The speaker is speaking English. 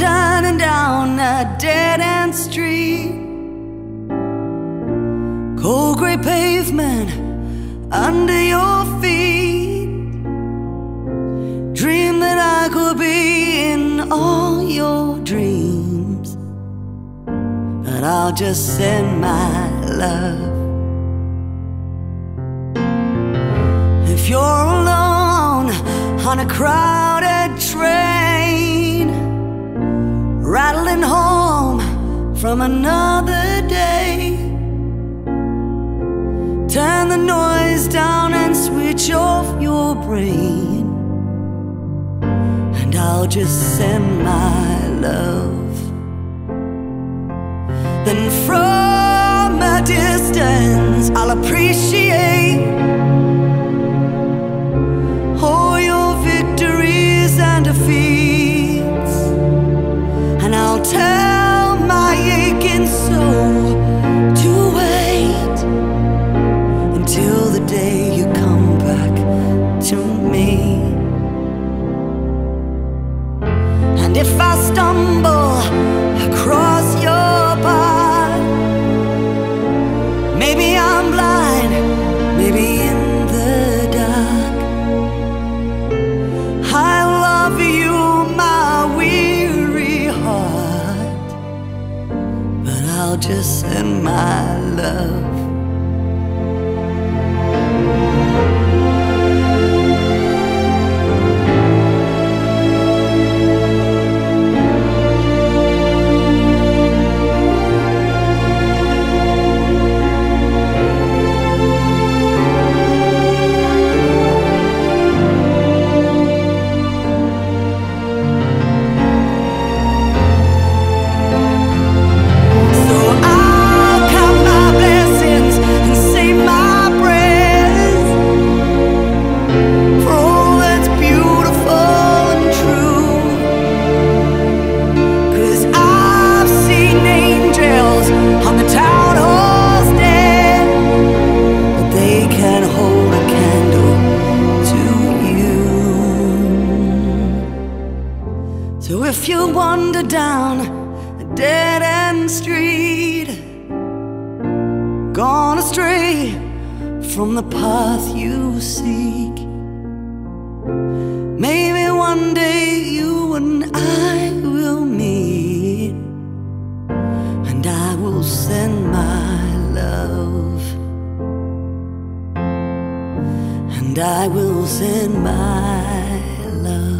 turning down a dead-end street. Cold grey pavement under your feet. Dream that I could be in all your dreams, but I'll just send my love. If you're alone on a crowded train, rattling home from another day, turn the noise down and switch off your brain, and I'll just send my love. Then from a distance I'll appreciate all your victories and defeats, and I'll tell my aching soul to wait until the day you come back to me. And if I stumble across your path, maybe I'm blind, maybe in the dark, I'll offer you my weary heart, but I'll just send my love. So if you wander down a dead-end street, gone astray from the path you seek, maybe one day you and I will meet, and I will send my love. And I will send my love.